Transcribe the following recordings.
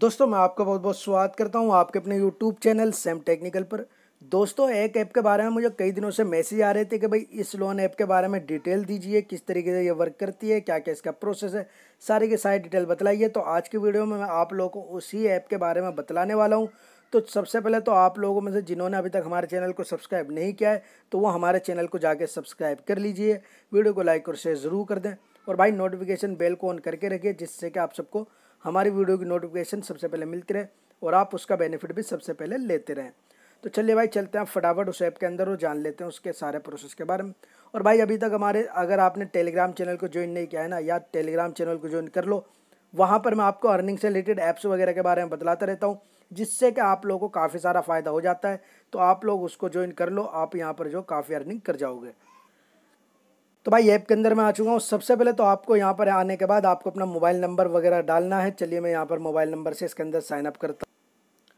दोस्तों मैं आपका बहुत बहुत स्वागत करता हूं आपके अपने YouTube चैनल सैम टेक्निकल पर। दोस्तों एक ऐप के बारे में मुझे कई दिनों से मैसेज आ रहे थे कि भाई इस लोन ऐप के बारे में डिटेल दीजिए, किस तरीके से ये वर्क करती है, क्या क्या इसका प्रोसेस है, सारी की सारी डिटेल बतलाइए। तो आज की वीडियो में मैं आप लोगों को उसी ऐप के बारे में बतलाने वाला हूँ। तो सबसे पहले तो आप लोगों में से जिन्होंने अभी तक हमारे चैनल को सब्सक्राइब नहीं किया है तो वो हमारे चैनल को जाके सब्सक्राइब कर लीजिए, वीडियो को लाइक और शेयर ज़रूर कर दें और भाई नोटिफिकेशन बेल को ऑन करके रखिए जिससे कि आप सबको हमारी वीडियो की नोटिफिकेशन सबसे पहले मिलती रहे और आप उसका बेनिफिट भी सबसे पहले लेते रहें। तो चलिए भाई चलते हैं फटाफट उस ऐप के अंदर और जान लेते हैं उसके सारे प्रोसेस के बारे में। और भाई अभी तक हमारे अगर आपने टेलीग्राम चैनल को ज्वाइन नहीं किया है ना, या टेलीग्राम चैनल को ज्वाइन कर लो, वहाँ पर मैं आपको अर्निंग से रिलेटेड ऐप्स वगैरह के बारे में बतलाता रहता हूँ जिससे कि आप लोगों को काफ़ी सारा फ़ायदा हो जाता है। तो आप लोग उसको ज्वाइन कर लो, आप यहाँ पर जो काफ़ी अर्निंग कर जाओगे। तो भाई ऐप के अंदर मैं आ चुका हूँ। सबसे पहले तो आपको यहाँ पर आने के बाद आपको अपना मोबाइल नंबर वगैरह डालना है। चलिए मैं यहाँ पर मोबाइल नंबर से इसके अंदर साइन अप करता हूँ।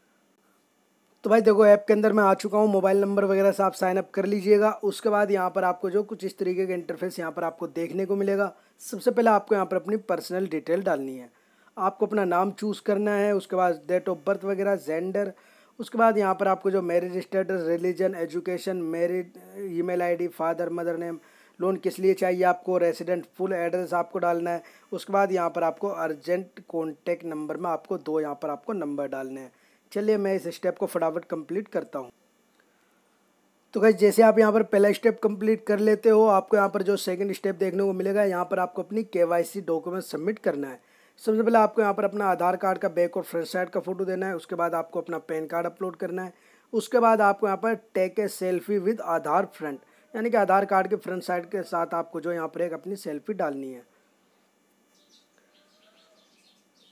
तो भाई देखो ऐप के अंदर मैं आ चुका हूँ, मोबाइल नंबर वगैरह से आप साइन अप कर लीजिएगा। उसके बाद यहाँ पर आपको जो कुछ इस तरीके का इंटरफेस यहाँ पर आपको देखने को मिलेगा। सबसे पहले आपको यहाँ पर अपनी पर्सनल डिटेल डालनी है, आपको अपना नाम चूज़ करना है, उसके बाद डेट ऑफ बर्थ वगैरह, जेंडर, उसके बाद यहाँ पर आपको जो marriage status, religion, education, married, email ID, father, mother name, loan किस लिए चाहिए आपको, रेसिडेंट, फुल एड्रेस आपको डालना है। उसके बाद यहाँ पर आपको अर्जेंट कॉन्टैक्ट नंबर में आपको दो यहाँ पर आपको नंबर डालने हैं। चलिए मैं इस स्टेप को फटाफट कंप्लीट करता हूँ। तो गाइस जैसे आप यहाँ पर पहला स्टेप कंप्लीट कर लेते हो, आपको यहाँ पर जो सेकंड स्टेप देखने को मिलेगा, यहाँ पर आपको अपनी केवाईसी डॉक्यूमेंट सबमिट करना है। सबसे पहले आपको यहाँ पर अपना आधार कार्ड का बैक और फ्रंट साइड का फ़ोटो देना है। उसके बाद आपको अपना पैन कार्ड अपलोड करना है। उसके बाद आपको यहाँ पर take a selfie with Aadhaar front, यानी कि आधार कार्ड के फ्रंट साइड के साथ आपको जो यहाँ पर एक अपनी सेल्फी डालनी है।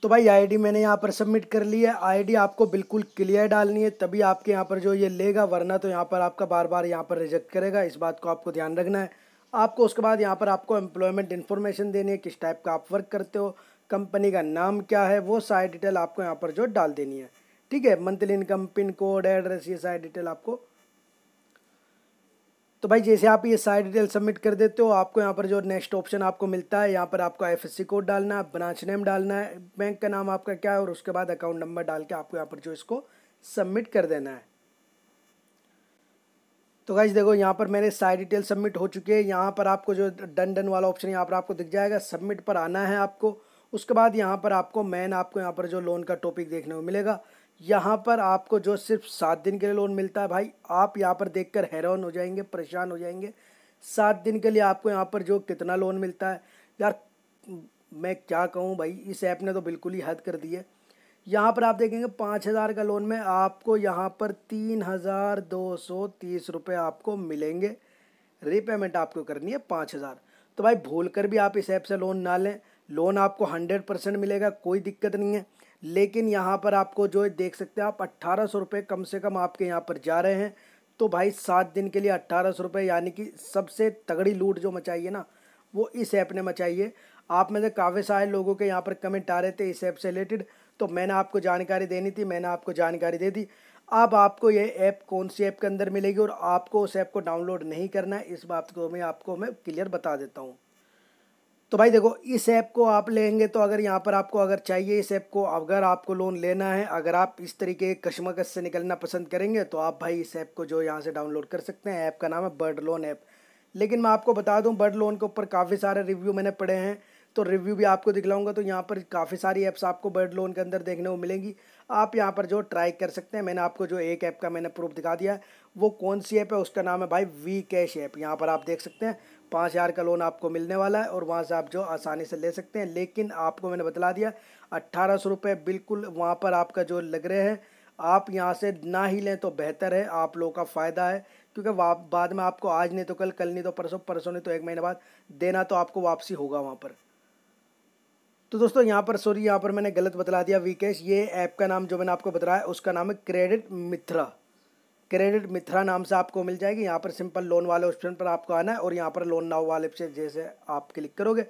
तो भाई आईडी मैंने यहाँ पर सबमिट कर ली है। आईडी आपको बिल्कुल क्लियर डालनी है तभी आपके यहाँ पर जो ये लेगा, वरना तो यहाँ पर आपका बार बार यहाँ पर रिजेक्ट करेगा। इस बात को आपको ध्यान रखना है आपको। उसके बाद यहाँ पर आपको एम्प्लॉयमेंट इन्फॉर्मेशन देनी है, किस टाइप का आप वर्क करते हो, कंपनी का नाम क्या है, वो सारी डिटेल आपको यहाँ पर जो डाल देनी है। ठीक है, monthly income, pin code, address, ये सारी डिटेल आपको। तो भाई जैसे आप ये सारी डिटेल सबमिट कर देते हो, आपको यहाँ पर जो नेक्स्ट ऑप्शन आपको मिलता है, यहाँ पर आपको IFSC कोड डालना है, ब्रांच नेम डालना है, बैंक का नाम आपका क्या है, और उसके बाद अकाउंट नंबर डाल के आपको यहाँ पर जो इसको सबमिट कर देना है। तो गाइस देखो यहाँ पर मेरे सारी डिटेल सबमिट हो चुकी है। यहाँ पर आपको जो डन वाला ऑप्शन यहाँ पर आपको दिख जाएगा, सबमिट पर आना है आपको। उसके बाद यहाँ पर आपको यहाँ पर जो लोन का टॉपिक देखने को मिलेगा, यहाँ पर आपको जो सिर्फ 7 दिन के लिए लोन मिलता है। भाई आप यहाँ पर देखकर हैरान हो जाएंगे, परेशान हो जाएंगे। 7 दिन के लिए आपको यहाँ पर जो कितना लोन मिलता है, यार मैं क्या कहूँ भाई, इस ऐप ने तो बिल्कुल ही हद कर दी है। यहाँ पर आप देखेंगे 5,000 का लोन में आपको यहाँ पर 3,230 रुपये आपको मिलेंगे। रीपेमेंट आपको करनी है 5,000। तो भाई भूल कर भी आप इस ऐप से लोन ना लें। लोन आपको 100% मिलेगा, कोई दिक्कत नहीं है। लेकिन यहाँ पर आपको जो देख सकते हैं आप 1,800 रुपये कम से कम आपके यहाँ पर जा रहे हैं। तो भाई 7 दिन के लिए 1,800 रुपये, यानी कि सबसे तगड़ी लूट जो मचाई है ना, वो इस ऐप ने मचाई है। आप में से काफ़ी सारे लोगों के यहाँ पर कमेंट आ रहे थे इस ऐप से रिलेटेड, तो मैंने आपको जानकारी देनी थी, मैंने आपको जानकारी दे दी। अब आपको ये ऐप कौन सी ऐप के अंदर मिलेगी और आपको उस ऐप को डाउनलोड नहीं करना है, इस बात को मैं आपको क्लियर बता देता हूँ। तो भाई देखो इस ऐप को आप लेंगे तो अगर यहाँ पर आपको अगर चाहिए इस ऐप को, अगर आपको लोन लेना है, अगर आप इस तरीके के कश्मकश से निकलना पसंद करेंगे तो आप भाई इस ऐप को जो यहाँ से डाउनलोड कर सकते हैं। ऐप का नाम है बर्ड लोन ऐप। लेकिन मैं आपको बता दूँ, बर्ड लोन के ऊपर काफ़ी सारे रिव्यू मैंने पढ़े हैं, तो रिव्यू भी आपको दिखलाऊंगा। तो यहाँ पर काफ़ी सारी ऐप्स आपको बर्ड लोन के अंदर देखने को मिलेंगी, आप यहाँ पर जो ट्राई कर सकते हैं। मैंने आपको जो एक ऐप का मैंने प्रूफ दिखा दिया है, वो कौन सी ऐप है, उसका नाम है भाई वी कैश ऐप। यहाँ पर आप देख सकते हैं 5,000 का लोन आपको मिलने वाला है और वहाँ से आप जो आसानी से ले सकते हैं। लेकिन आपको मैंने बतला दिया 1,800 रुपये बिल्कुल वहाँ पर आपका जो लग रहे हैं, आप यहाँ से ना ही लें तो बेहतर है, आप लोगों का फ़ायदा है। क्योंकि बाद में आपको आज नहीं तो कल, कल नहीं तो परसों, परसों नहीं तो एक महीने बाद देना तो आपको वापसी होगा वहाँ पर। तो दोस्तों यहाँ पर यहाँ पर मैंने गलत बतला दिया वी कैश। ये ऐप का नाम जो मैंने आपको बताया उसका नाम है क्रेडिट मित्रा। क्रेडिट मित्रा नाम से आपको मिल जाएगी। यहाँ पर सिंपल लोन वाले ऑप्शन पर आपको आना है और यहाँ पर लोन नाउ वाले ऑप्शन जैसे आप क्लिक करोगे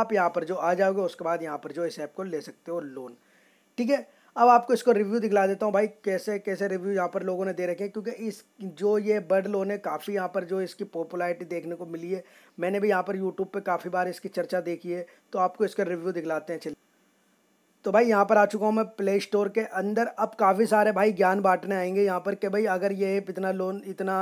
आप यहाँ पर जो आ जाओगे। उसके बाद यहाँ पर जो इस ऐप को ले सकते हो लोन। ठीक है, अब आपको इसको रिव्यू दिखला देता हूँ भाई कैसे कैसे रिव्यू यहाँ पर लोगों ने दे रखे हैं। क्योंकि इस जो ये बर्ड लोन है काफ़ी यहाँ पर जो इसकी पॉपुलैरिटी देखने को मिली है, मैंने भी यहाँ पर यूट्यूब पे काफ़ी बार इसकी चर्चा देखी है। तो आपको इसका रिव्यू दिखलाते हैं। तो भाई यहाँ पर आ चुका हूँ मैं प्ले स्टोर के अंदर। अब काफ़ी सारे भाई ज्ञान बांटने आएंगे यहाँ पर कि भाई अगर ये ऐप इतना लोन इतना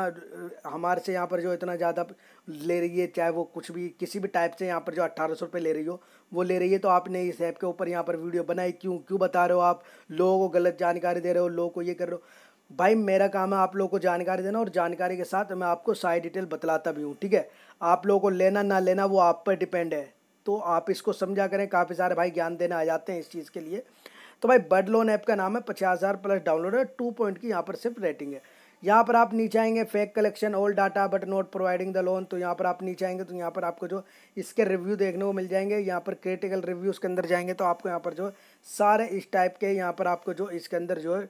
हमारे से यहाँ पर जो इतना ज़्यादा ले रही है, चाहे वो कुछ भी किसी भी टाइप से यहाँ पर जो 1800 रुपये ले रही हो वो ले रही है, तो आपने इस ऐप के ऊपर यहाँ पर वीडियो बनाई क्यों, क्यों बता रहे हो आप लोगों को, गलत जानकारी दे रहे हो लोगों को, ये कर रहे हो। भाई मेरा काम है आप लोगों को जानकारी देना, और जानकारी के साथ मैं आपको सारी डिटेल बतलाता भी हूँ, ठीक है। आप लोगों को लेना ना लेना वो आप पर डिपेंड है, तो आप इसको समझा करें। काफ़ी सारे भाई ज्ञान देने आ जाते हैं इस चीज़ के लिए। तो भाई बर्ड लोन ऐप का नाम है, 50,000+ डाउनलोड है, 2 पॉइंट की यहाँ पर सिर्फ रेटिंग है। यहाँ पर आप नीचे आएंगे, fake collection all data but not providing the loan, तो यहाँ पर आप नीचे आएंगे तो यहाँ पर आपको जो इसके रिव्यू देखने को मिल जाएंगे। यहाँ पर क्रिटिकल रिव्यूज़ के अंदर जाएंगे तो आपको यहाँ पर जो सारे इस टाइप के यहाँ पर आपको जो इसके अंदर जो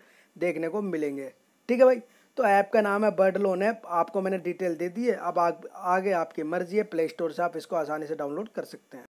देखने को मिलेंगे, ठीक है भाई। तो ऐप का नाम है बर्ड लोन ऐप, आपको मैंने डिटेल दे दी है। अब आगे आपकी मर्जी है, प्ले स्टोर से आप इसको आसानी से डाउनलोड कर सकते हैं।